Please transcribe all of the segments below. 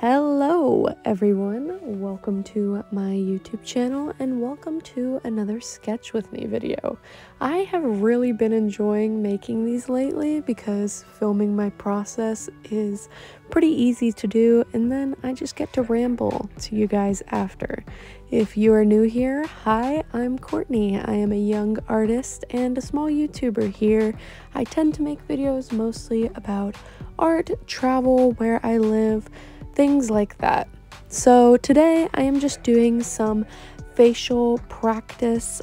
Hello everyone, welcome to my YouTube channel and welcome to another sketch with me video. I have really been enjoying making these lately because filming my process is pretty easy to do, and then I just get to ramble to you guys after. If you are new here, hi, I'm Courtney. I am a young artist and a small YouTuber here. I tend to make videos mostly about art, travel, where I live, things like that. So today I am just doing some facial practice.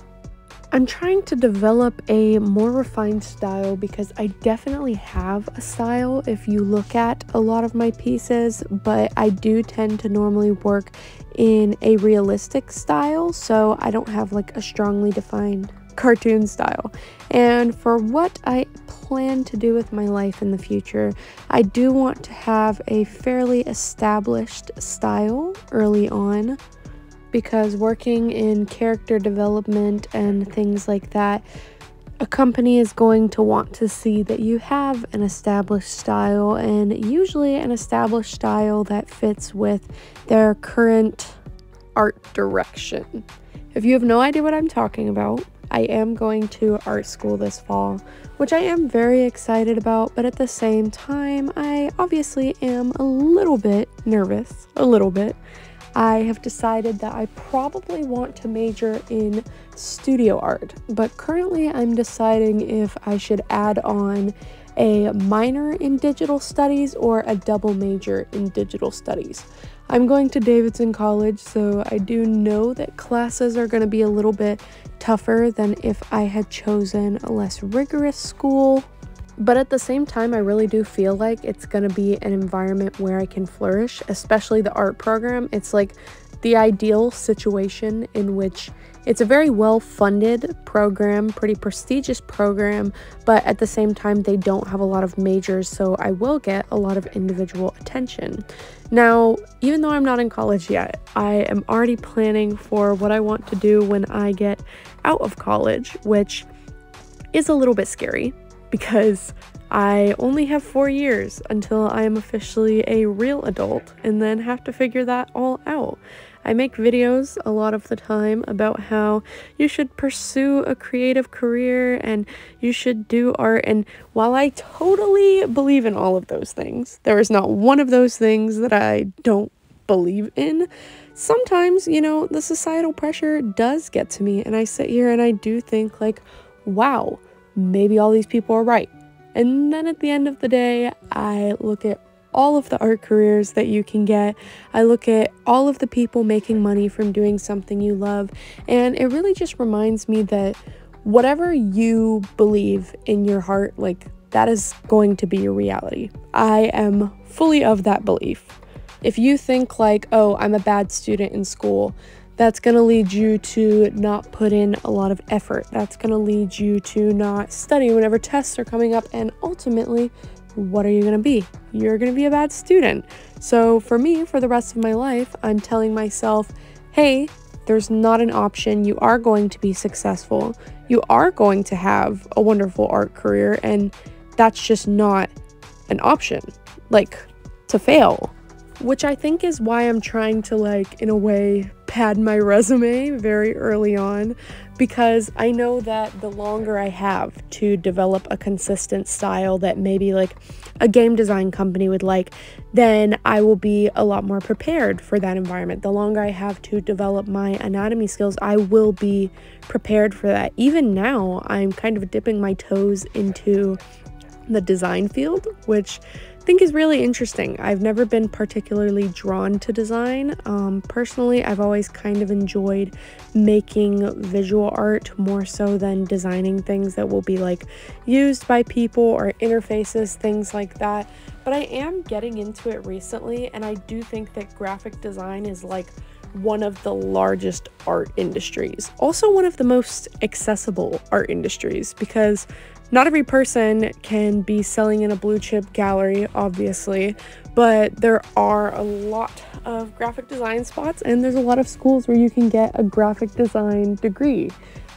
I'm trying to develop a more refined style because I definitely have a style if you look at a lot of my pieces, but I do tend to normally work in a realistic style, so I don't have like a strongly defined cartoon style. And for what I plan to do with my life in the future, I do want to have a fairly established style early on, because working in character development and things like that, a company is going to want to see that you have an established style, and usually an established style that fits with their current art direction. If you have no idea what I'm talking about, I am going to art school this fall, which I am very excited about, but at the same time, I obviously am a little bit nervous, a little bit. I have decided that I probably want to major in studio art, but currently I'm deciding if I should add on a minor in digital studies or a double major in digital studies. I'm going to Davidson College, so I do know that classes are going to be a little bit tougher than if I had chosen a less rigorous school. But at the same time, I really do feel like it's going to be an environment where I can flourish, especially the art program. It's like the ideal situation in which it's a very well-funded program, pretty prestigious program, but at the same time, they don't have a lot of majors, so I will get a lot of individual attention. Now, even though I'm not in college yet, I am already planning for what I want to do when I get out of college, which is a little bit scary, because I only have 4 years until I am officially a real adult and then have to figure that all out. I make videos a lot of the time about how you should pursue a creative career and you should do art, and while I totally believe in all of those things, there is not one of those things that I don't believe in. Sometimes, you know, the societal pressure does get to me, and I sit here and I do think like, wow, maybe all these people are right. And then at the end of the day, I look at all of the art careers that you can get. I look at all of the people making money from doing something you love. And it really just reminds me that whatever you believe in your heart, like, that is going to be your reality. I am fully of that belief. If you think like, oh, I'm a bad student in school, that's going to lead you to not put in a lot of effort. That's going to lead you to not study whenever tests are coming up. And ultimately, what are you going to be? You're going to be a bad student. So for me, for the rest of my life, I'm telling myself, hey, there's not an option. You are going to be successful. You are going to have a wonderful art career. And that's just not an option, like, to fail. Which I think is why I'm trying to, like, in a way, pad my resume very early on, because I know that the longer I have to develop a consistent style that maybe like a game design company would like, then I will be a lot more prepared for that environment. The longer I have to develop my anatomy skills, I will be prepared for that. Even now, I'm kind of dipping my toes into the design field, which I think is really interesting. I've never been particularly drawn to design. Personally, I've always kind of enjoyed making visual art more so than designing things that will be like used by people or interfaces, things like that. But I am getting into it recently, and I do think that graphic design is like one of the largest art industries, also one of the most accessible art industries, because not every person can be selling in a blue chip gallery, obviously, but there are a lot of graphic design spots, and there's a lot of schools where you can get a graphic design degree.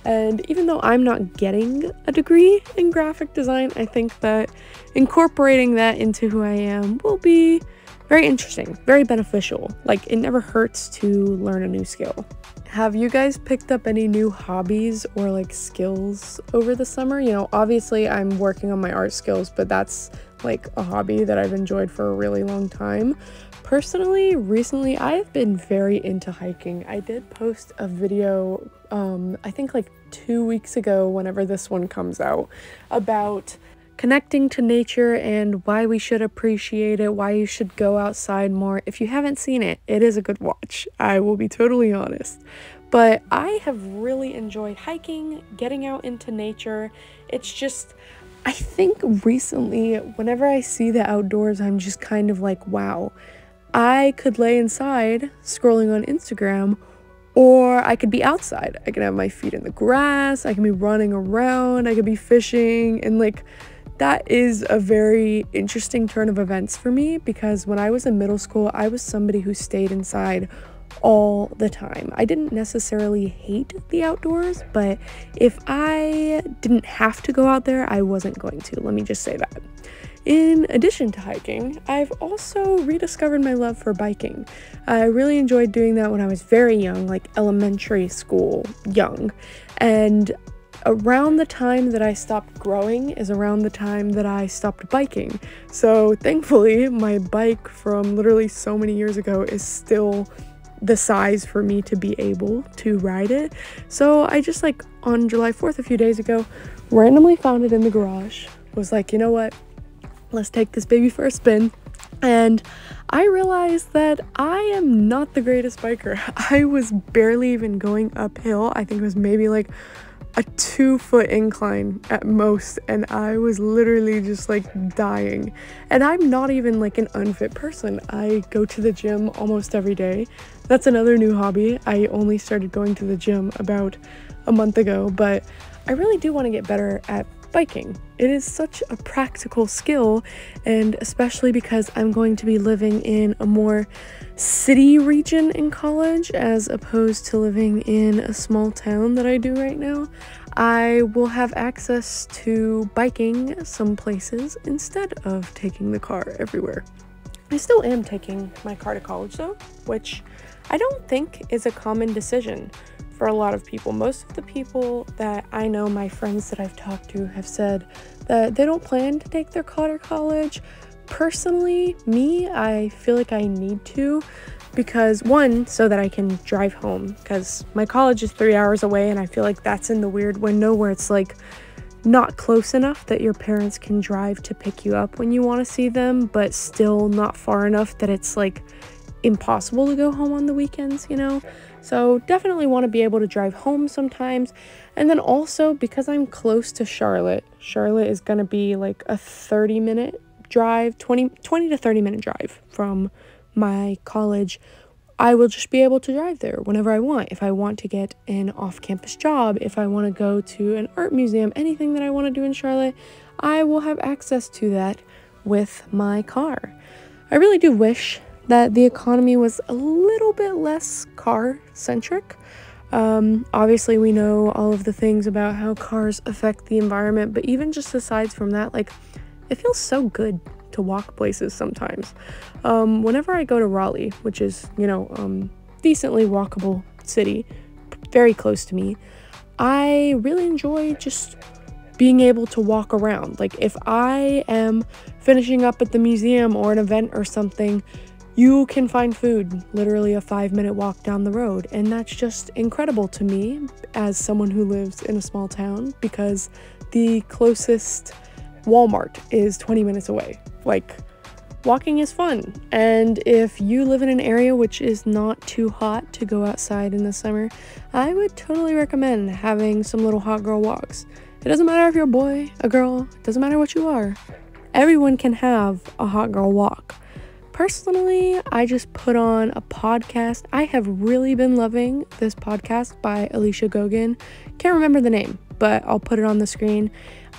And even though I'm not getting a degree in graphic design, I think that incorporating that into who I am will be very interesting, very beneficial. Like, it never hurts to learn a new skill. Have you guys picked up any new hobbies or like skills over the summer? You know, obviously I'm working on my art skills, but that's like a hobby that I've enjoyed for a really long time. Personally, recently I've been very into hiking. I did post a video, I think like 2 weeks ago, whenever this one comes out, about connecting to nature and why we should appreciate it, why you should go outside more. If you haven't seen it, it is a good watch. I will be totally honest. But I have really enjoyed hiking, getting out into nature. It's just, I think recently, whenever I see the outdoors, I'm just kind of like, wow, I could lay inside scrolling on Instagram, or I could be outside. I could have my feet in the grass, I can be running around, I could be fishing, and like, that is a very interesting turn of events for me, because when I was in middle school, I was somebody who stayed inside all the time. I didn't necessarily hate the outdoors, but if I didn't have to go out there, I wasn't going to. Let me just say that. In addition to hiking, I've also rediscovered my love for biking. I really enjoyed doing that when I was very young, like elementary school young. And around the time that I stopped growing is around the time that I stopped biking. So thankfully, my bike from literally so many years ago is still the size for me to be able to ride it. So I just, like, on July 4th, a few days ago, randomly found it in the garage, was like, you know what, let's take this baby for a spin. And I realized that I am not the greatest biker. I was barely even going uphill. I think it was maybe like a 2-foot incline at most, and I was literally just like dying. And I'm not even like an unfit person. I go to the gym almost every day. That's another new hobby. I only started going to the gym about a month ago, but I really do want to get better at biking. It is such a practical skill, and especially because I'm going to be living in a more city region in college as opposed to living in a small town that I do right now, I will have access to biking some places instead of taking the car everywhere. I still am taking my car to college though, which I don't think is a common decision for a lot of people. Most of the people that I know, my friends that I've talked to, have said that they don't plan to take their car to college. Personally, me, I feel like I need to, because one, so that I can drive home, because my college is 3 hours away, and I feel like that's in the weird window where it's like not close enough that your parents can drive to pick you up when you want to see them, but still not far enough that it's like impossible to go home on the weekends, you know? So definitely want to be able to drive home sometimes. And then also because I'm close to Charlotte, Charlotte is going to be like a 30-minute drive, 20 to 30-minute drive from my college. I will just be able to drive there whenever I want. If I want to get an off-campus job, if I want to go to an art museum, anything that I want to do in Charlotte, I will have access to that with my car. I really do wish that the economy was a little bit less car-centric. Obviously, we know all of the things about how cars affect the environment, but even just aside from that, like, it feels so good to walk places sometimes. Whenever I go to Raleigh, which is, you know, decently walkable city, very close to me, I really enjoy just being able to walk around. Like, if I am finishing up at the museum or an event or something, you can find food literally a 5-minute walk down the road. And that's just incredible to me as someone who lives in a small town, because the closest Walmart is 20 minutes away. Like, walking is fun. And if you live in an area which is not too hot to go outside in the summer, I would totally recommend having some little hot girl walks. It doesn't matter if you're a boy, a girl, it doesn't matter what you are. Everyone can have a hot girl walk. Personally, I just put on a podcast. I have really been loving this podcast by Alicia Gogan. Can't remember the name, but I'll put it on the screen.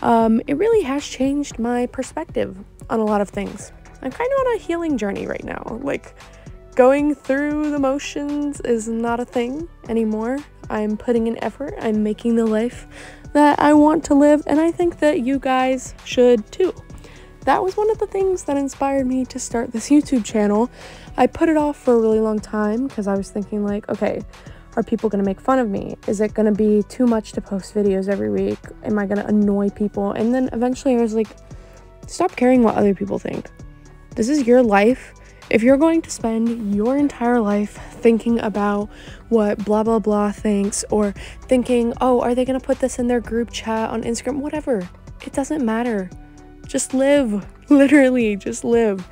It really has changed my perspective on a lot of things. I'm kind of on a healing journey right now. Like, going through the motions is not a thing anymore. I'm putting in effort. I'm making the life that I want to live, and I think that you guys should too. that was one of the things that inspired me to start this YouTube channel. I put it off for a really long time because I was thinking like, okay, are people going to make fun of me? Is it going to be too much to post videos every week? Am I going to annoy people? And then eventually I was like, stop caring what other people think. This is your life. If you're going to spend your entire life thinking about what blah, blah, blah thinks, or thinking, oh, are they going to put this in their group chat on Instagram? Whatever. It doesn't matter. Just live. Literally, just live.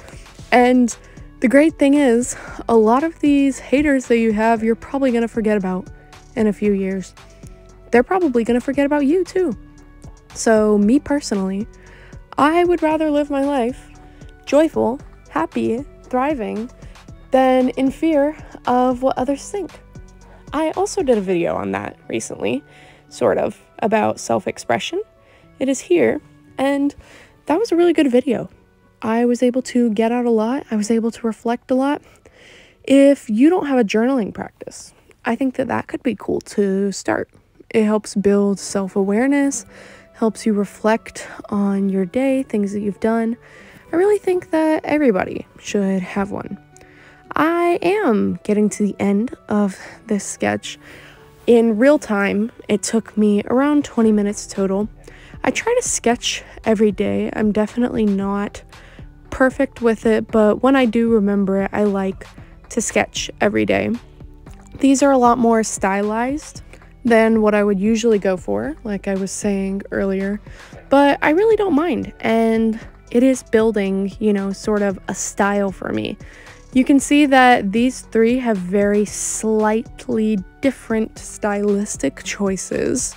And the great thing is, a lot of these haters that you have, you're probably going to forget about in a few years. They're probably going to forget about you too. So me personally, I would rather live my life joyful, happy, thriving than in fear of what others think. I also did a video on that recently, sort of, about self-expression. It is here, and that was a really good video. I was able to get out a lot. I was able to reflect a lot. If you don't have a journaling practice, I think that that could be cool to start. It helps build self-awareness, helps you reflect on your day, things that you've done. I really think that everybody should have one. I am getting to the end of this sketch. In real time, it took me around 20 minutes total. I try to sketch every day. I'm definitely not perfect with it, but when I do remember it, I like to sketch every day. These are a lot more stylized than what I would usually go for, like I was saying earlier, but I really don't mind. And it is building, you know, sort of a style for me. You can see that these three have very slightly different stylistic choices.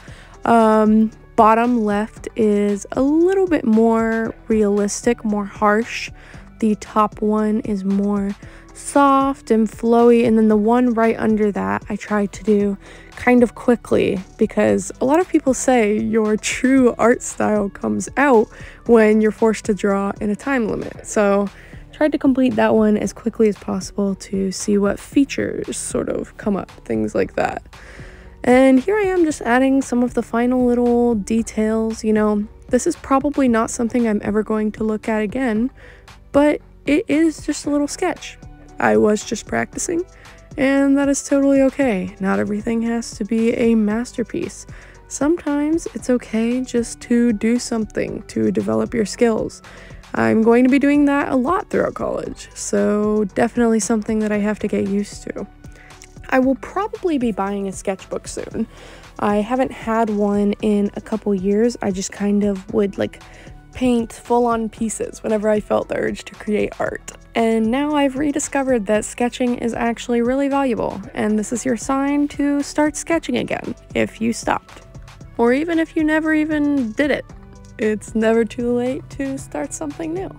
Bottom left is a little bit more realistic, more harsh. The top one is more soft and flowy, and then the one right under that I tried to do kind of quickly, because a lot of people say your true art style comes out when you're forced to draw in a time limit. So I tried to complete that one as quickly as possible to see what features sort of come up, things like that. And here I am just adding some of the final little details. You know, this is probably not something I'm ever going to look at again, but it is just a little sketch. I was just practicing, and that is totally okay. Not everything has to be a masterpiece. Sometimes it's okay just to do something to develop your skills. I'm going to be doing that a lot throughout college, so definitely something that I have to get used to. I will probably be buying a sketchbook soon. I haven't had one in a couple years. I just kind of would like paint full-on pieces whenever I felt the urge to create art. And now I've rediscovered that sketching is actually really valuable, and this is your sign to start sketching again if you stopped. Or even if you never even did it. It's never too late to start something new.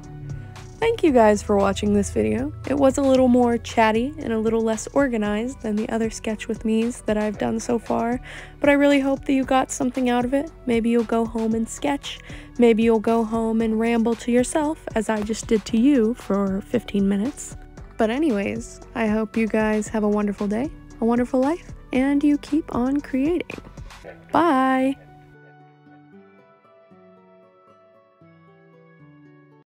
Thank you guys for watching this video. It was a little more chatty and a little less organized than the other sketch with me's that I've done so far, but I really hope that you got something out of it. Maybe you'll go home and sketch. Maybe you'll go home and ramble to yourself as I just did to you for 15 minutes. But anyways, I hope you guys have a wonderful day, a wonderful life, and you keep on creating. Bye!